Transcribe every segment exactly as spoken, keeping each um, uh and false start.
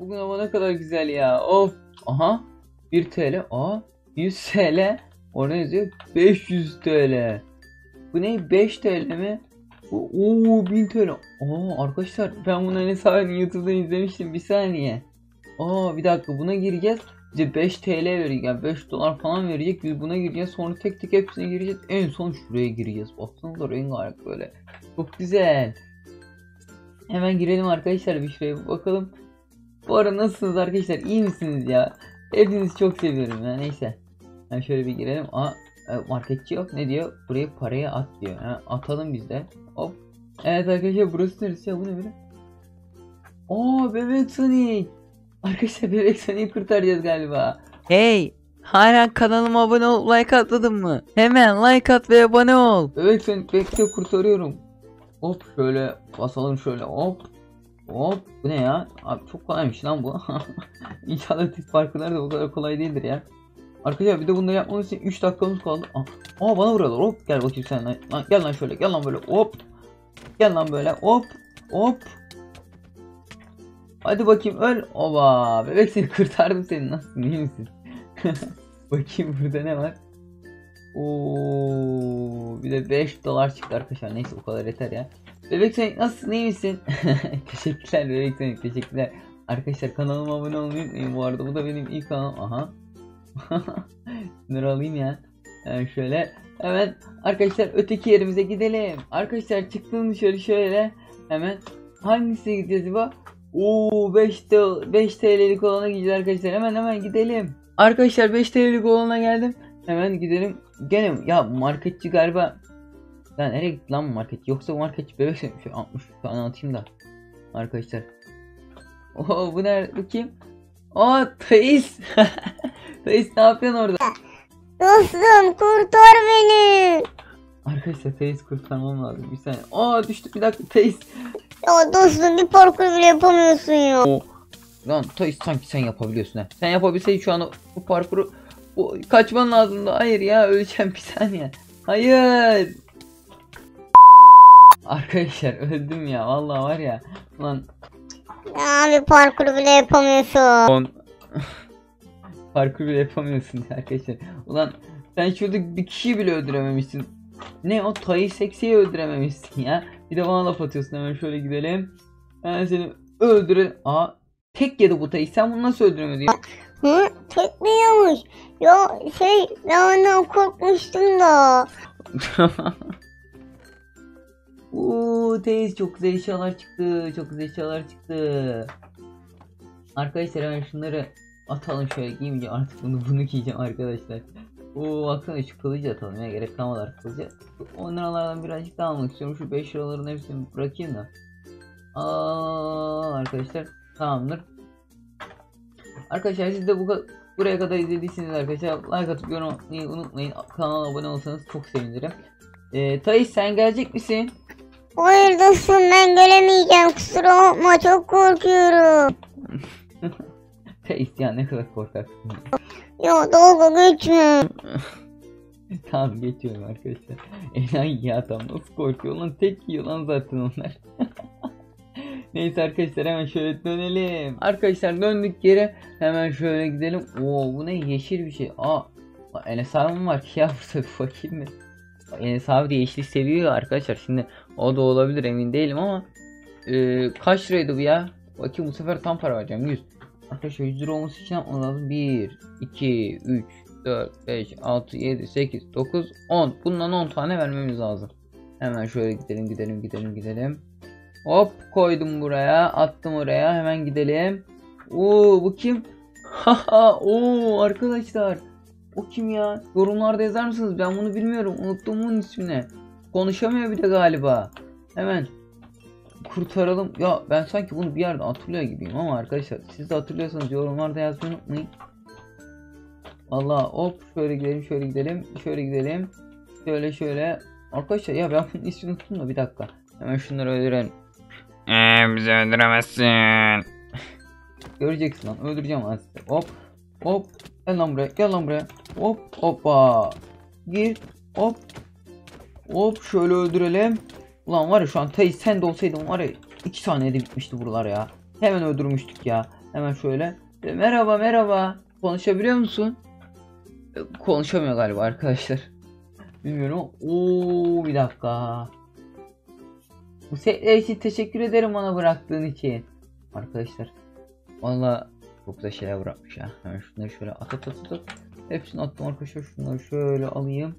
bugün ama ne kadar güzel ya. Of. Aha. bir T L. Aa. yüz T L. Orada yazıyor. beş yüz T L. Bu ne? beş T L mi? Ooo bin T L. Aa arkadaşlar ben bunların hesabını YouTube'da izlemiştim. Bir saniye. Aa bir dakika buna gireceğiz. Bize beş T L verecek. Yani beş dolar falan verecek. Biz buna gireceğiz. Sonra tek tek hepsine gireceğiz. En son şuraya gireceğiz. Baksanıza rengarenk böyle. Çok güzel. Hemen girelim arkadaşlar bir şuraya bakalım. Bu arada nasılsınız arkadaşlar? İyi misiniz ya? Hepinizi çok seviyorum ya. Neyse. Yani şöyle bir girelim. Aa marketçi yok. Ne diyor? Buraya parayı at diyor. Yani atalım biz de. Hop. Evet arkadaşlar burası neresi ya? Bu ne böyle? Aa bebek Sonic. Arkadaşlar bebek Sonic'i kurtaracağız galiba. Hey. Hala kanalıma abone ol. Like atladın mı? Hemen like at ve abone ol. Bebek Sonic bekle kurtarıyorum. Hop şöyle basalım şöyle hop. Hop bu ne ya? Abi çok kolaymış lan bu. İnşallah tip farkları da bu kadar kolay değildir ya. Arkadaşlar bir de bunları yapmamız için üç dakikamız kaldı. Aa, aa bana vuruyorlar. Hop gel bakayım sen lan. Lan gel lan şöyle gel lan böyle hop. Gel lan böyle hop hop. Hadi bakayım öl. Oba bebek seni kurtardım seni. Nasılsın iyi misin? Bakayım burada ne var? Ooo bir de beş dolar çıktı arkadaşlar. Neyse o kadar yeter ya. Bebek Sonic nasılsın iyi misin? Teşekkürler Bebek Sonic teşekkürler. Arkadaşlar kanalıma abone olmayı unutmayın bu arada. Bu da benim ilk kanalım. Aha. Bunları alayım ya. Yani şöyle hemen arkadaşlar öteki yerimize gidelim. Arkadaşlar çıktım dışarı şöyle. Hemen hangisine gideceğiz bu? Ooo beş T L'lik olana gideceğiz arkadaşlar. Hemen hemen gidelim. Arkadaşlar beş T L'lik olana geldim. Hemen gidelim. Gene ya marketçi galiba. Ya nereye gitti lan bu marketçi? Yoksa marketçi bebek sevmiş. altmış tane atayım da. Arkadaşlar. Oo bu nerede? Bu kim? Aa Tails. Tails ne yapıyorsun orada? Dostum kurtar beni. Arkadaşlar Tails kurtarmam lazım. Bir saniye. Aa düştü bir dakika Tails. Ya dostum bir parkur bile yapamıyorsun ya. Oo. Lan Tails sanki sen yapabiliyorsun ha. Sen yapabilseydin şu anda bu parkuru. O, kaçman lazım da hayır ya öleceğim bir saniye. Hayır. Arkadaşlar öldüm ya vallahi var ya. Lan. Abi parkuru bile yapamıyorsun. Parkuru bile yapamıyorsun arkadaşlar. Ulan sen şurada bir kişiyi bile öldürememişsin. Ne o tayı seksiyi öldürememişsin ya. Bir de bana laf atıyorsun hemen şöyle gidelim. Ben seni öldüre. Aa tek yedi bu tayı sen bunu nasıl öldüremedin? Hı? Tekmiyormuş. Ya şey ben korkmuştum da. Uuu Tails çok güzel eşyalar çıktı. Çok güzel eşyalar çıktı. Arkadaşlar hemen şunları atalım şöyle giymeyeceğim artık bunu bunu giyeceğim arkadaşlar. Uuu baksana şu kılıcı atalım ya gerek kalmadı artık kılıcı. on liralardan birazcık daha almak istiyorum. Şu beş liraların hepsini bırakayım da. Aa arkadaşlar tamamdır. Arkadaşlar siz de bu kadar buraya kadar izlediyseniz arkadaşlar like atıp yorum atmayı unutmayın. Kanala abone olsanız çok sevinirim. Ee, Tays sen gelecek misin? Hayır dostum ben gelemeyeceğim kusura bakma çok korkuyorum. Tays ya ne kadar korkaksın. Ya dalga geçme. Tamam geçiyorum arkadaşlar. Elan ya adam nasıl korkuyor lan tek yiyor lan zaten onlar. Neyse arkadaşlar hemen şöyle dönelim. Arkadaşlar döndük geri. Hemen şöyle gidelim. Oo bu ne yeşil bir şey. Aa Enes abi mi var ki ya burada bir bakayım mı? Enes abi de yeşili seviyor arkadaşlar. Şimdi o da olabilir emin değilim ama. E, kaç liraydı bu ya? Bakayım bu sefer tam para vereceğim. yüz. Arkadaşlar yüz lira olması için yapmam lazım. bir, iki, üç, dört, beş, altı, yedi, sekiz, dokuz, on. Bundan on tane vermemiz lazım. Hemen şöyle gidelim gidelim gidelim gidelim. Hop koydum buraya attım oraya hemen gidelim. Oo bu kim? Haha ooo arkadaşlar. O kim ya? Yorumlarda yazar mısınız? Ben bunu bilmiyorum. Unuttum bunun ismini. Konuşamıyor bir de galiba. Hemen kurtaralım. Ya ben sanki bunu bir yerde hatırlıyor gibiyim ama arkadaşlar siz de hatırlıyorsanız yorumlarda yazmayı unutmayın. Vallahi hop şöyle gidelim şöyle gidelim şöyle gidelim. Şöyle şöyle. Arkadaşlar ya ben bunun ismini unuttum da bir dakika. Hemen şunları öldürelim. Eee bizi öldüremezsin. Göreceksin lan öldüreceğim lan size. Hop hop gel lan buraya gel lan buraya. Hop hoppa. Gir hop. Hop şöyle öldürelim. Ulan var ya şu an Tails sen de olsaydın var ya iki saniyede bitmişti buralar ya. Hemen öldürmüştük ya. Hemen şöyle. Merhaba merhaba. Konuşabiliyor musun? Konuşamıyor galiba arkadaşlar. Bilmiyorum. Oo bir dakika. Bu setler için teşekkür ederim bana bıraktığın için. Arkadaşlar. Valla çok güzel şeyler bırakmış ya. Hemen şunları şöyle at at at at. Hepsini attım arkadaşlar. Şunları şöyle alayım.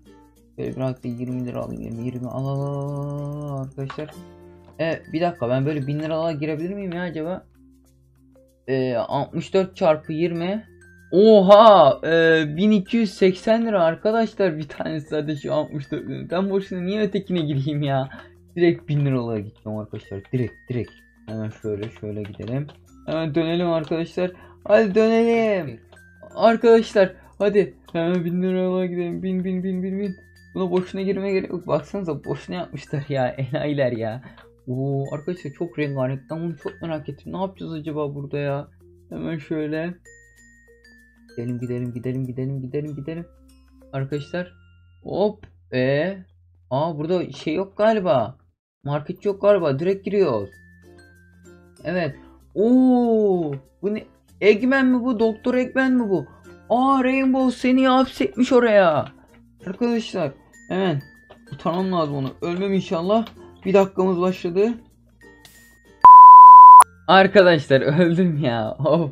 Böyle bıraktı yirmi lira alayım. yirmi alalım arkadaşlar. E, bir dakika ben böyle bin liralığa girebilir miyim ya acaba? E, altmış dört çarpı yirmi. Oha e, bin iki yüz seksen lira arkadaşlar bir tanesi zaten şu altmış dört bin. Ben boşuna niye ötekine gireyim ya? Direkt bin liralığa gittim arkadaşlar. Direkt direkt. Hemen şöyle şöyle gidelim. Hemen dönelim arkadaşlar. Hadi dönelim. Arkadaşlar hadi hemen bin liralığa gidelim. Bin bin bin bin bin. Buna boşuna girmeye gerek yok. Baksanıza boşuna yapmışlar ya enayiler ya. Oo arkadaşlar çok rengarenk. Ben bunu çok merak ettim. Ne yapacağız acaba burada ya? Hemen şöyle. Gidelim gidelim gidelim gidelim gidelim gidelim. Arkadaşlar. Hop. Eee. Aa burada şey yok galiba. Market yok galiba. Direkt giriyoruz. Evet. Oo. Bu ne? Eggman mi bu? Doktor Eggman mi bu? Aa Rainbow seni hapsetmiş oraya. Arkadaşlar. Hemen. Utanmam lazım onu. Ölmem inşallah. Bir dakikamız başladı. Arkadaşlar öldüm ya. Of.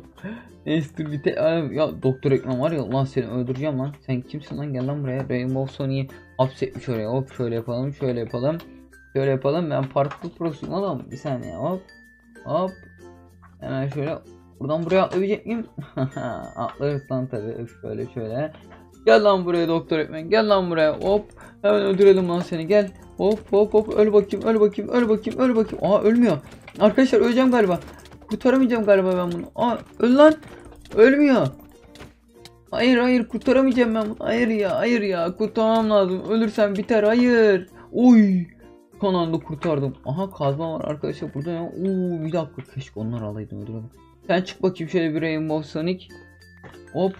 Neyse bir te... Ya Doktor Eggman var ya. Lan seni öldüreceğim lan. Sen kimsin lan? Gel lan buraya. Rainbow Sonic'i hapsetmiş oraya. Hop şöyle yapalım. Şöyle yapalım. Şöyle yapalım. Ben parkur prosuyum oğlum. Bir saniye. Hop. Hop. Hemen şöyle. Buradan buraya atlayabilecek miyim? Atlarız lan tabii. Şöyle şöyle. Gel lan buraya Doktor Eggman. Gel lan buraya. Hop. Hemen öldürelim lan seni. Gel. Hop hop hop. Öl bakayım. Öl bakayım. Öl bakayım. Öl bakayım. Aa ölmüyor. Arkadaşlar öleceğim galiba. Kurtaramayacağım galiba ben bunu. Aa öl lan. Ölmüyor. Hayır hayır. Kurtaramayacağım ben bunu. Hayır ya. Hayır ya. Kurtarmam lazım. Ölürsem biter. Hayır. Oy. Son anda kurtardım. Aha kazma var arkadaşlar. Burada ya. Oo bir dakika. Keşke onları alaydım. Öldürelim. Sen çık bakayım şöyle bir Rainbow Sonic. Hop.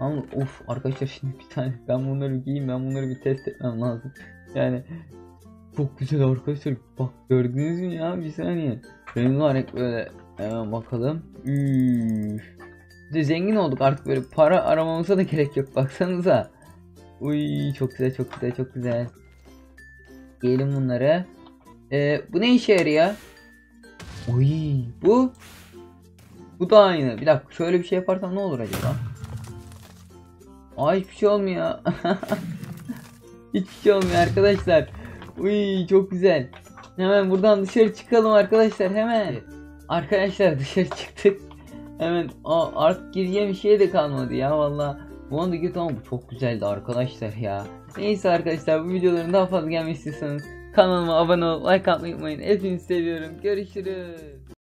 Ama of arkadaşlar şimdi bir tane ben bunları giyeyim, ben bunları bir test etmem lazım. Yani çok güzel arkadaşlar bak gördünüz mü ya bir saniye. Rengarenk böyle hemen bakalım. Üf. De zengin olduk artık böyle para aramamıza da gerek yok baksanıza. Uy çok güzel çok güzel çok güzel. Giyelim bunları. Ee, bu ne işe yarıyor? Uy bu. Bu da aynı. Bir dakika şöyle bir şey yaparsam ne olur acaba? Aa hiçbir şey olmuyor. Hiçbir şey olmuyor arkadaşlar. Uy çok güzel. Hemen buradan dışarı çıkalım arkadaşlar hemen. Arkadaşlar dışarı çıktık. Hemen aa, artık gireceğim bir şey de kalmadı ya vallahi. Bu anda git ama çok güzeldi arkadaşlar ya. Neyse arkadaşlar bu videoların daha fazla gelmesi istiyorsanız kanalıma abone olup like atmayı unutmayın. Hepinizi seviyorum. Görüşürüz.